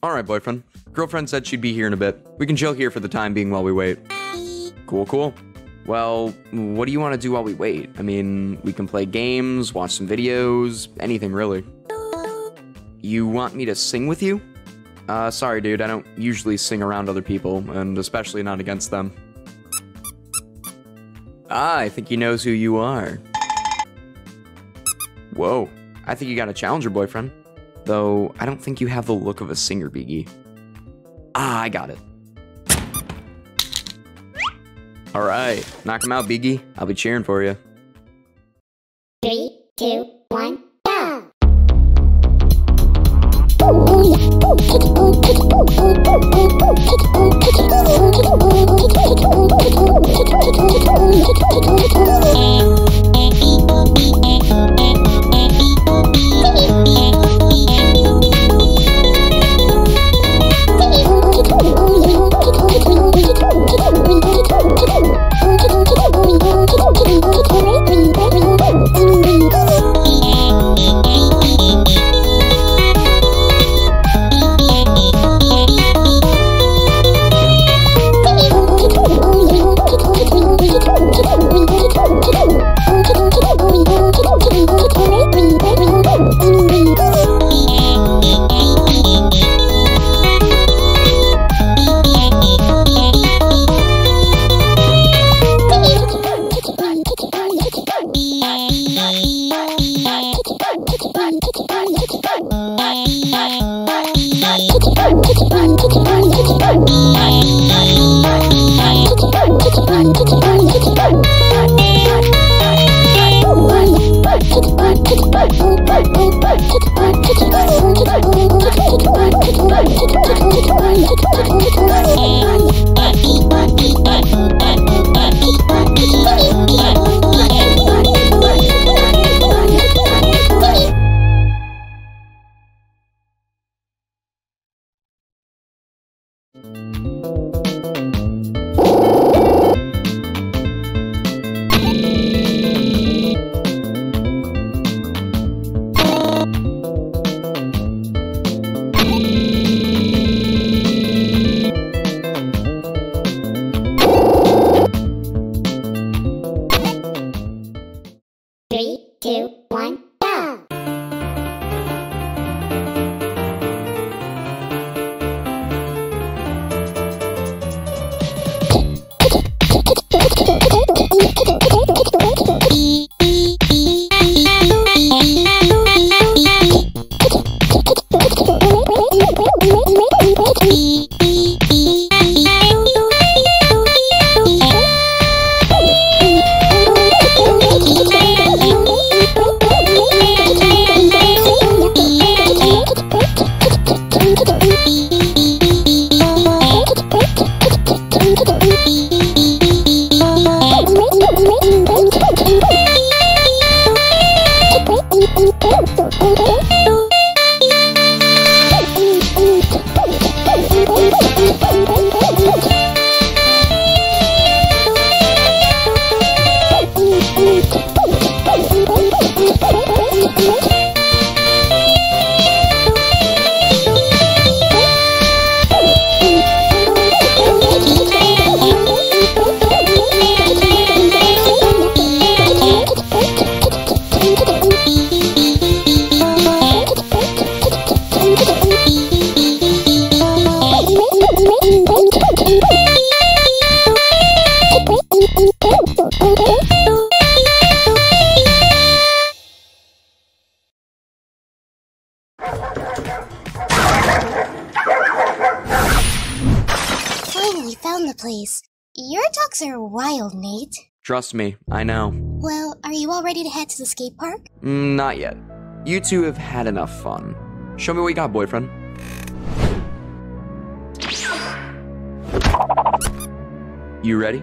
Alright, boyfriend. Girlfriend said she'd be here in a bit. We can chill here for the time being while we wait. Cool, cool. Well, what do you want to do while we wait? I mean, we can play games, watch some videos, anything really. You want me to sing with you? Sorry, dude. I don't usually sing around other people, and especially not against them. Ah, I think he knows who you are. Whoa. I think you got a challenger, boyfriend. Though, I don't think you have the look of a singer, Beegie. Ah, I got it. All right, knock him out, Beegie. I'll be cheering for you. 3, 2, 1, go! Are wild, Nate. Trust me, I know. Well, are you all ready to head to the skate park? Not yet. You two have had enough fun. Show me what you got, boyfriend. You ready?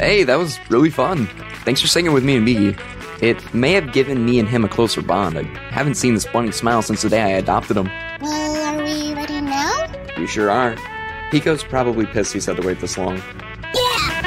Hey, that was really fun. Thanks for singing with me and Beegie. It may have given me and him a closer bond. I haven't seen this funny smile since the day I adopted him. Well, are we ready now? We sure are. Pico's probably pissed he's had to wait this long. Yeah!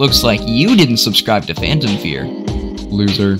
Looks like you didn't subscribe to Phantom Fear. Loser.